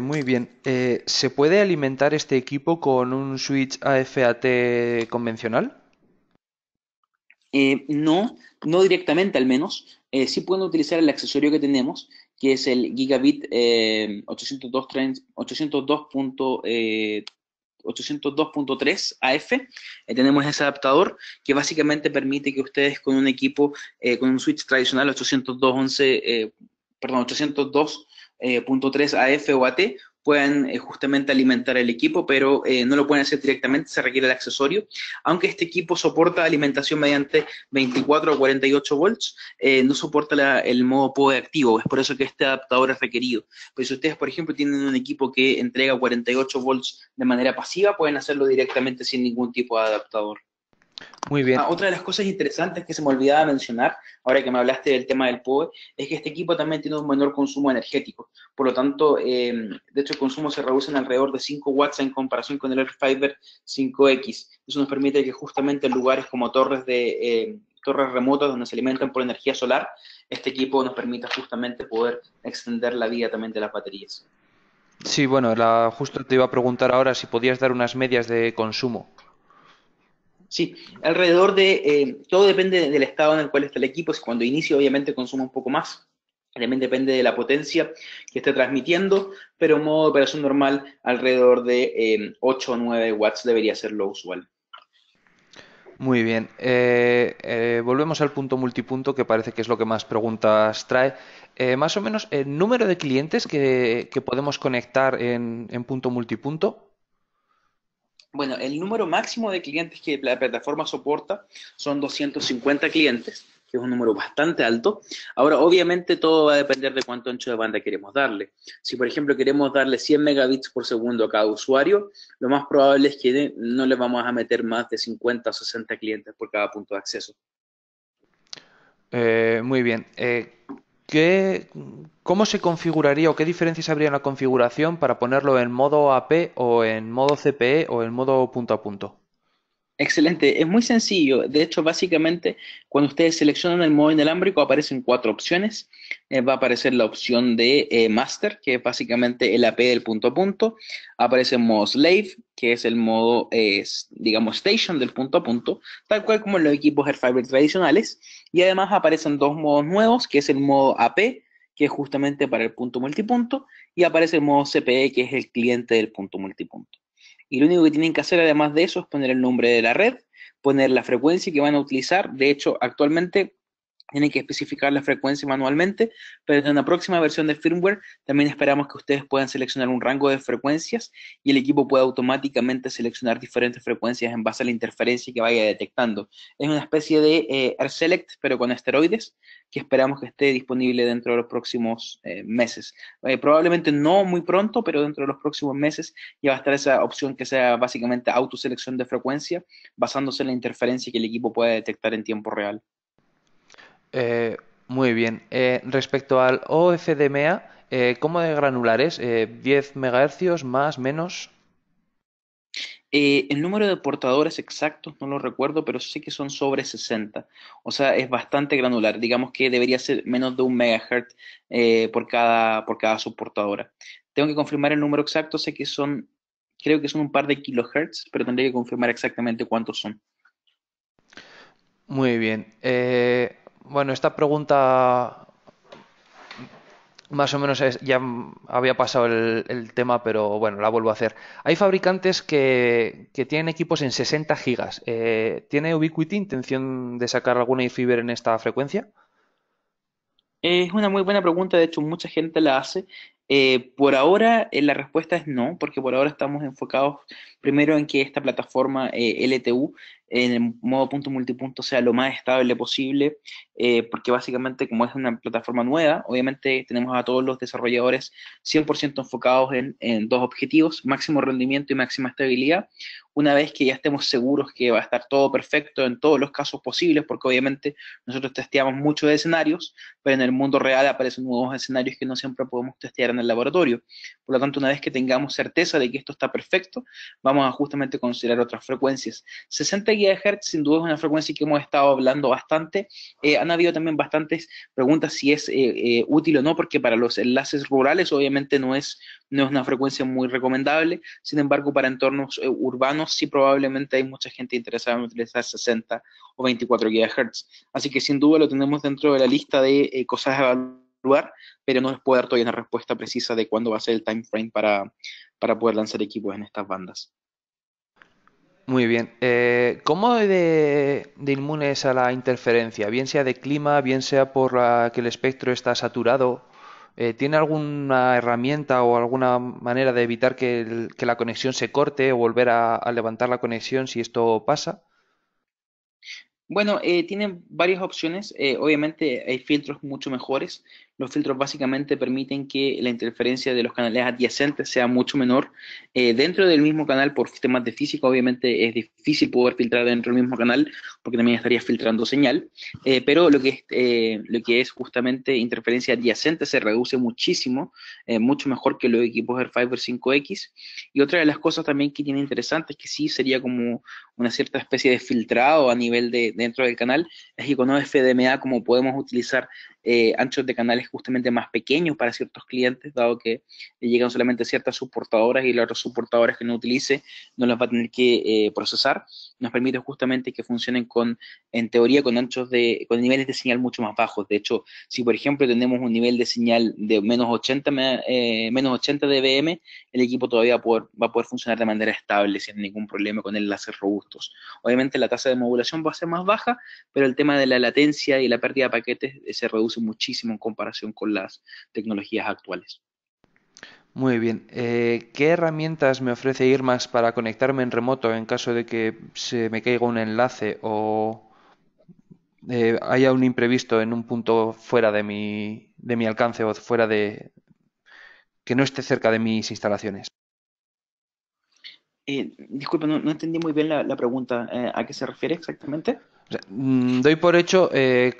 Muy bien. ¿Se puede alimentar este equipo con un switch AFAT convencional? No directamente al menos. Sí pueden utilizar el accesorio que tenemos, que es el Gigabit 802.3 AF. Tenemos ese adaptador que básicamente permite que ustedes con un equipo, con un switch tradicional 802.3 AF o AT, puedan justamente alimentar el equipo, pero no lo pueden hacer directamente, se requiere el accesorio. Aunque este equipo soporta alimentación mediante 24 o 48 volts, no soporta el modo POE activo, es por eso que este adaptador es requerido. Pero si ustedes, por ejemplo, tienen un equipo que entrega 48 volts de manera pasiva, pueden hacerlo directamente sin ningún tipo de adaptador. Muy bien. Otra de las cosas interesantes que se me olvidaba mencionar, ahora que me hablaste del tema del POE, es que este equipo también tiene un menor consumo energético. Por lo tanto, de hecho el consumo se reduce en alrededor de 5 watts en comparación con el AirFiber 5X. Eso nos permite que justamente en lugares como torres remotas donde se alimentan por energía solar, este equipo nos permite justamente poder extender la vida también de las baterías. Sí, bueno, justo te iba a preguntar ahora si podías dar unas medias de consumo. Sí, alrededor de, todo depende del estado en el cual está el equipo. Cuando inicia obviamente consume un poco más, también depende de la potencia que esté transmitiendo, pero en modo de operación normal alrededor de 8 o 9 watts debería ser lo usual. Muy bien, volvemos al punto multipunto, que parece que es lo que más preguntas trae. Más o menos el número de clientes que podemos conectar en punto multipunto. Bueno, el número máximo de clientes que la plataforma soporta son 250 clientes, que es un número bastante alto. Ahora, obviamente, todo va a depender de cuánto ancho de banda queremos darle. Si, por ejemplo, queremos darle 100 megabits por segundo a cada usuario, lo más probable es que no le vamos a meter más de 50 o 60 clientes por cada punto de acceso. Muy bien. ¿Cómo se configuraría o qué diferencias habría en la configuración para ponerlo en modo AP o en modo CPE o en modo punto a punto? Excelente, es muy sencillo. De hecho, básicamente, cuando ustedes seleccionan el modo inalámbrico aparecen 4 opciones. Va a aparecer la opción de Master, que es básicamente el AP del punto a punto. Aparece el modo Slave, que es el modo, digamos, Station del punto a punto, tal cual como en los equipos AirFiber tradicionales. Y además aparecen 2 modos nuevos, que es el modo AP, que es justamente para el punto multipunto, y aparece el modo CPE, que es el cliente del punto multipunto. Y lo único que tienen que hacer además de eso es poner el nombre de la red, poner la frecuencia que van a utilizar. De hecho, actualmente tienen que especificar la frecuencia manualmente, pero en la próxima versión de firmware también esperamos que ustedes puedan seleccionar un rango de frecuencias y el equipo pueda automáticamente seleccionar diferentes frecuencias en base a la interferencia que vaya detectando. Es una especie de AirSelect, pero con esteroides, que esperamos que esté disponible dentro de los próximos meses. Probablemente no muy pronto, pero dentro de los próximos meses ya va a estar esa opción que sea básicamente autoselección de frecuencia, basándose en la interferencia que el equipo pueda detectar en tiempo real. Muy bien. Respecto al OFDMA, ¿cómo de granular es? ¿10 MHz más, menos? El número de portadores exactos no lo recuerdo, pero sé que son sobre 60. O sea, es bastante granular. Digamos que debería ser menos de 1 MHz por cada subportadora. Tengo que confirmar el número exacto. Sé que son, creo que son un par de kilohertz, pero tendría que confirmar exactamente cuántos son. Muy bien. Bueno, esta pregunta más o menos ya había pasado el tema, pero bueno, la vuelvo a hacer. Hay fabricantes que tienen equipos en 60 gigas. ¿Tiene Ubiquiti intención de sacar alguna airFiber en esta frecuencia? Es una muy buena pregunta, de hecho mucha gente la hace. Por ahora la respuesta es no, porque por ahora estamos enfocados primero en que esta plataforma LTU en el modo punto-multipunto sea lo más estable posible, porque básicamente como es una plataforma nueva, obviamente tenemos a todos los desarrolladores 100% enfocados en dos objetivos, máximo rendimiento y máxima estabilidad. Una vez que ya estemos seguros que va a estar todo perfecto en todos los casos posibles, porque obviamente nosotros testeamos muchos escenarios, pero en el mundo real aparecen nuevos escenarios que no siempre podemos testear en el laboratorio. Por lo tanto, una vez que tengamos certeza de que esto está perfecto, vamos a justamente considerar otras frecuencias. 60 GHz sin duda es una frecuencia que hemos estado hablando bastante. Han habido también bastantes preguntas si es útil o no, porque para los enlaces rurales obviamente no es una frecuencia muy recomendable. Sin embargo, para entornos urbanos sí, probablemente hay mucha gente interesada en utilizar 60 o 24 GHz. Así que sin duda lo tenemos dentro de la lista de cosas a evaluar, pero no les puedo dar todavía una respuesta precisa de cuándo va a ser el time frame para poder lanzar equipos en estas bandas. Muy bien. ¿Cómo de inmune es a la interferencia? Bien sea de clima, bien sea por que el espectro está saturado. ¿Tiene alguna herramienta o alguna manera de evitar que la conexión se corte o volver a levantar la conexión si esto pasa? Bueno, tienen varias opciones. Obviamente hay filtros mucho mejores. Los filtros básicamente permiten que la interferencia de los canales adyacentes sea mucho menor. Dentro del mismo canal, por temas de física, obviamente es difícil poder filtrar dentro del mismo canal, porque también estaría filtrando señal. Pero lo que es justamente interferencia adyacente se reduce muchísimo, mucho mejor que los equipos AirFiber 5X. Y otra de las cosas también que tiene interesante es que sí sería como una cierta especie de filtrado a nivel de dentro del canal, es que con OFDMA como podemos utilizar anchos de canales justamente más pequeños para ciertos clientes, dado que le llegan solamente ciertas subportadoras y las otras subportadoras que no utilice no las va a tener que procesar. Nos permite justamente que funcionen en teoría con niveles de señal mucho más bajos. De hecho, si por ejemplo tenemos un nivel de señal de menos 80 dBm, el equipo todavía va a poder funcionar de manera estable sin ningún problema con enlaces robustos. Obviamente la tasa de modulación va a ser más baja, pero el tema de la latencia y la pérdida de paquetes se reduce muchísimo en comparación con las tecnologías actuales. Muy bien. ¿Qué herramientas me ofrece IRMAX para conectarme en remoto en caso de que se me caiga un enlace o haya un imprevisto en un punto fuera de mi alcance o fuera de que no esté cerca de mis instalaciones? Disculpe, no entendí muy bien la pregunta. ¿A qué se refiere exactamente? Doy por hecho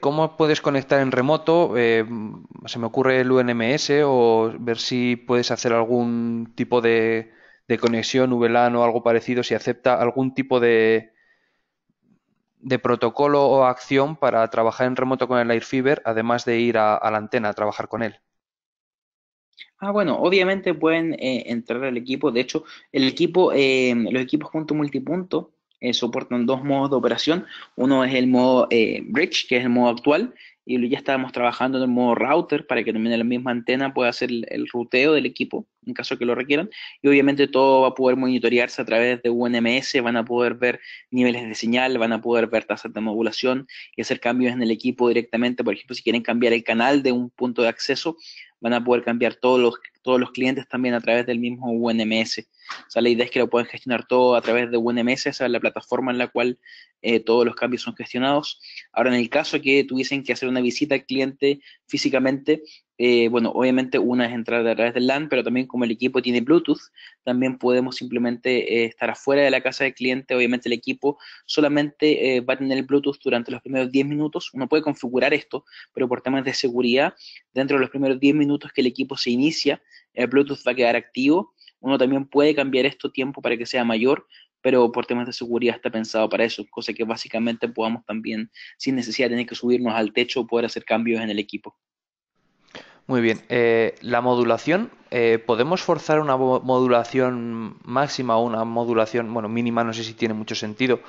cómo puedes conectar en remoto, se me ocurre el UNMS o ver si puedes hacer algún tipo de conexión VLAN o algo parecido, si acepta algún tipo de protocolo o acción para trabajar en remoto con el AirFiber, además de ir a la antena a trabajar con él. Bueno, obviamente pueden entrar al equipo. De hecho, los equipos punto multipunto soportan dos modos de operación. Uno es el modo bridge, que es el modo actual, y ya estábamos trabajando en el modo router para que también la misma antena pueda hacer el ruteo del equipo en caso que lo requieran, y obviamente todo va a poder monitorearse a través de UNMS. Van a poder ver niveles de señal, van a poder ver tasas de modulación y hacer cambios en el equipo directamente. Por ejemplo, si quieren cambiar el canal de un punto de acceso, van a poder cambiar todos los clientes también a través del mismo UNMS. O sea, la idea es que lo puedan gestionar todo a través de UNMS, esa es la plataforma en la cual todos los cambios son gestionados. Ahora, en el caso que tuviesen que hacer una visita al cliente físicamente, Bueno, obviamente una es entrar a través del LAN, pero también como el equipo tiene Bluetooth, también podemos simplemente estar afuera de la casa del cliente. Obviamente el equipo solamente va a tener el Bluetooth durante los primeros 10 minutos. Uno puede configurar esto, pero por temas de seguridad, dentro de los primeros 10 minutos que el equipo se inicia, el Bluetooth va a quedar activo. Uno también puede cambiar esto tiempo para que sea mayor, pero por temas de seguridad está pensado para eso, cosa que básicamente podamos también, sin necesidad de tener que subirnos al techo, poder hacer cambios en el equipo. Muy bien. La modulación, ¿podemos forzar una modulación máxima o una modulación, bueno, mínima? No sé si tiene mucho sentido,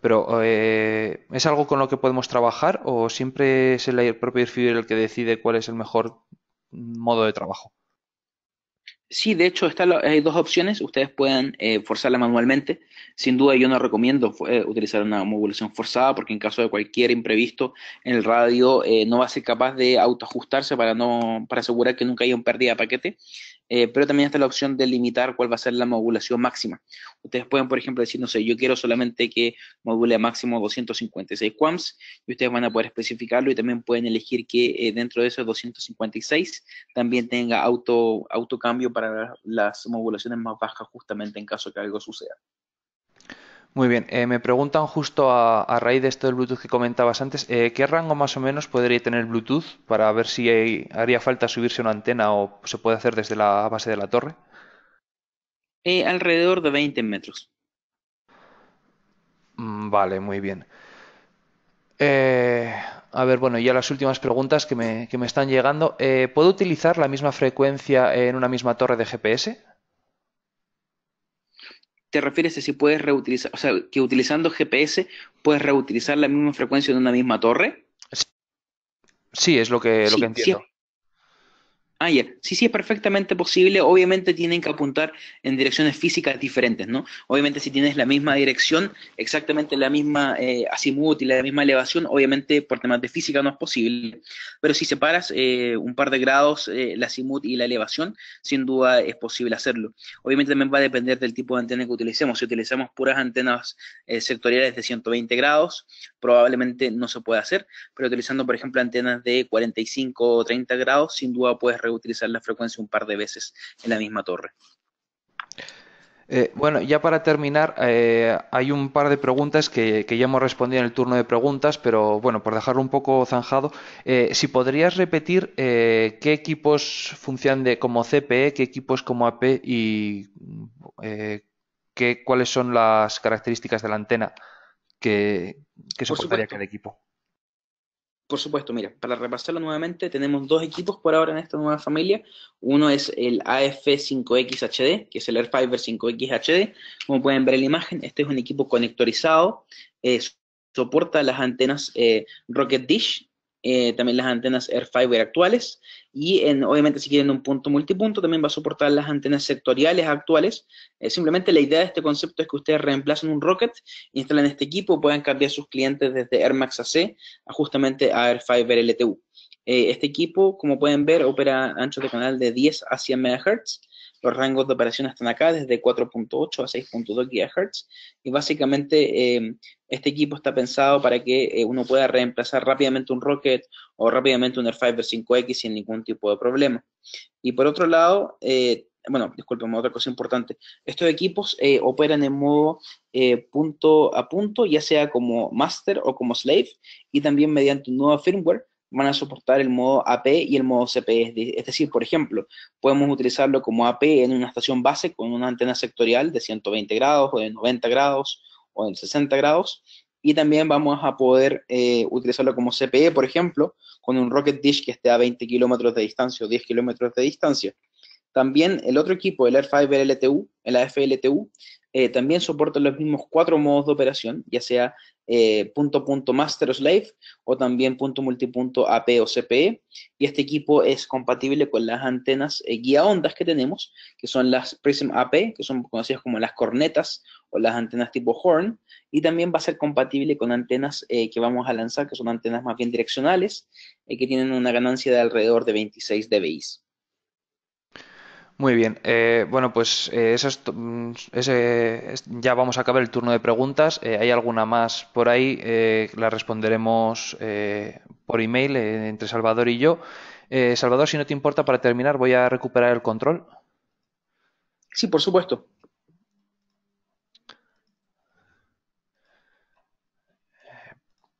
pero ¿es algo con lo que podemos trabajar o siempre es el propio airFiber el que decide cuál es el mejor modo de trabajo? Sí, de hecho hay dos opciones. Ustedes pueden forzarla manualmente. Sin duda yo no recomiendo utilizar una modulación forzada porque en caso de cualquier imprevisto en el radio no va a ser capaz de autoajustarse para asegurar que nunca haya un pérdida de paquete. Pero también está la opción de limitar cuál va a ser la modulación máxima. Ustedes pueden, por ejemplo, decir, no sé, yo quiero solamente que module a máximo 256 QAMs y ustedes van a poder especificarlo y también pueden elegir que dentro de esos 256 también tenga autocambio para las modulaciones más bajas justamente en caso que algo suceda. Muy bien. Me preguntan justo a raíz de esto del Bluetooth que comentabas antes, ¿qué rango más o menos podría tener Bluetooth para ver si haría falta subirse una antena o se puede hacer desde la base de la torre? Alrededor de 20 metros. Vale, muy bien. A ver, bueno, ya las últimas preguntas que me están llegando. ¿Puedo utilizar la misma frecuencia en una misma torre de GPS? ¿Te refieres a si puedes reutilizar, o sea, que utilizando GPS puedes reutilizar la misma frecuencia en una misma torre? Sí, es lo que entiendo. Sí. Sí, es perfectamente posible. Obviamente tienen que apuntar en direcciones físicas diferentes, ¿no? Obviamente si tienes la misma dirección, exactamente la misma azimut y la misma elevación, obviamente por temas de física no es posible. Pero si separas un par de grados la azimut y la elevación, sin duda es posible hacerlo. Obviamente también va a depender del tipo de antena que utilicemos. Si utilizamos puras antenas sectoriales de 120 grados, probablemente no se puede hacer. Pero utilizando, por ejemplo, antenas de 45 o 30 grados, sin duda puedes utilizar la frecuencia un par de veces en la misma torre. Bueno, ya para terminar, hay un par de preguntas que ya hemos respondido en el turno de preguntas, pero bueno, por dejarlo un poco zanjado, si podrías repetir qué equipos funcionan como CPE, qué equipos como AP y cuáles son las características de la antena que soportaría cada equipo. Por supuesto, mira, para repasarlo nuevamente, tenemos dos equipos por ahora en esta nueva familia. Uno es el AF5X HD, que es el airFiber 5X HD. Como pueden ver en la imagen, este es un equipo conectorizado. Soporta las antenas RocketDish, también las antenas airFiber actuales. Y obviamente si quieren un punto multipunto también va a soportar las antenas sectoriales actuales. Simplemente la idea de este concepto es que ustedes reemplacen un Rocket, instalan este equipo, puedan cambiar sus clientes desde AirMax AC justamente a airFiber LTU. Este equipo, como pueden ver, opera anchos de canal de 10 a 100 MHz. Los rangos de operación están acá, desde 4.8 a 6.2 GHz. Y básicamente este equipo está pensado para que uno pueda reemplazar rápidamente un Rocket o rápidamente un airFiber 5X sin ningún tipo de problema. Y por otro lado, bueno, disculpen, otra cosa importante. Estos equipos operan en modo punto a punto, ya sea como master o como slave, y también mediante un nuevo firmware van a soportar el modo AP y el modo CPE. Es decir, por ejemplo, podemos utilizarlo como AP en una estación base con una antena sectorial de 120 grados, o de 90 grados, o de 60 grados, y también vamos a poder utilizarlo como CPE, por ejemplo, con un RocketDish que esté a 20 kilómetros de distancia o 10 kilómetros de distancia. También el otro equipo, el airFiber LTU, el AFLTU, también soporta los mismos cuatro modos de operación, ya sea punto-punto master o slave, o también punto-multipunto AP o CPE, y este equipo es compatible con las antenas guía ondas que tenemos, que son las PrismAP, que son conocidas como las cornetas, o las antenas tipo horn, y también va a ser compatible con antenas que vamos a lanzar, que son antenas más bien direccionales, que tienen una ganancia de alrededor de 26 dBi. Muy bien, bueno, pues ya vamos a acabar el turno de preguntas. Hay alguna más por ahí, la responderemos por email entre Salvador y yo. Salvador, si no te importa, para terminar voy a recuperar el control. Sí, por supuesto.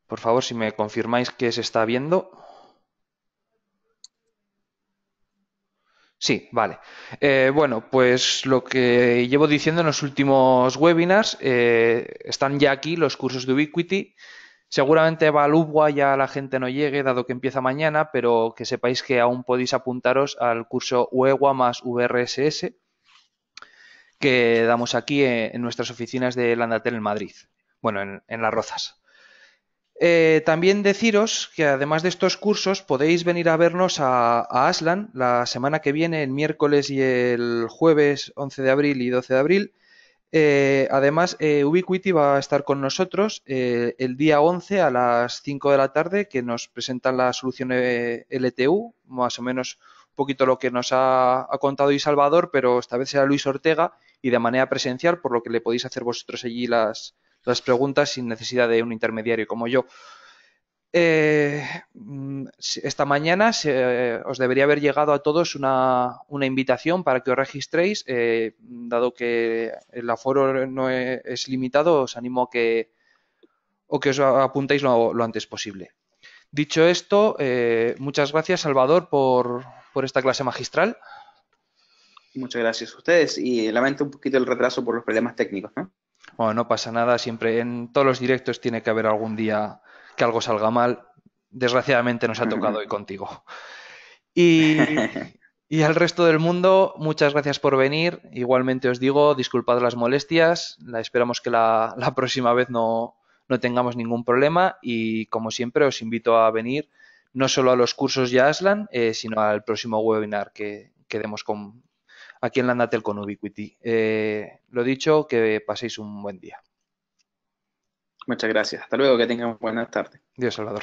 Por favor, si me confirmáis que se está viendo. Sí, vale. Bueno, pues lo que llevo diciendo en los últimos webinars, están ya aquí los cursos de Ubiquiti. Seguramente Valubwa ya la gente no llegue, dado que empieza mañana, pero que sepáis que aún podéis apuntaros al curso UEWA más VRSS que damos aquí en nuestras oficinas de Landatel en Madrid, bueno, en Las Rozas. También deciros que además de estos cursos podéis venir a vernos a Aslan la semana que viene, el miércoles y el jueves 11 de abril y 12 de abril. Además, Ubiquiti va a estar con nosotros el día 11 a las 5 de la tarde, que nos presentan la solución LTU, más o menos un poquito lo que nos ha contado Salvador, pero esta vez será Luis Ortega y de manera presencial, por lo que le podéis hacer vosotros allí las preguntas sin necesidad de un intermediario como yo. Esta mañana os debería haber llegado a todos una invitación para que os registréis. Dado que el aforo no es limitado, os animo a que os apuntéis lo antes posible. Dicho esto, muchas gracias, Salvador, por esta clase magistral. Muchas gracias a ustedes y lamento un poquito el retraso por los problemas técnicos, ¿no? Bueno, no pasa nada. Siempre en todos los directos tiene que haber algún día que algo salga mal. Desgraciadamente nos ha tocado hoy contigo. Y al resto del mundo, muchas gracias por venir. Igualmente os digo, disculpad las molestias. Esperamos que la próxima vez no tengamos ningún problema. Y como siempre, os invito a venir no solo a los cursos de Aslan, sino al próximo webinar que demos aquí en Landatel con Ubiquiti. Lo dicho, que paséis un buen día. Muchas gracias. Hasta luego, que tengan buenas tardes. Dios, Salvador.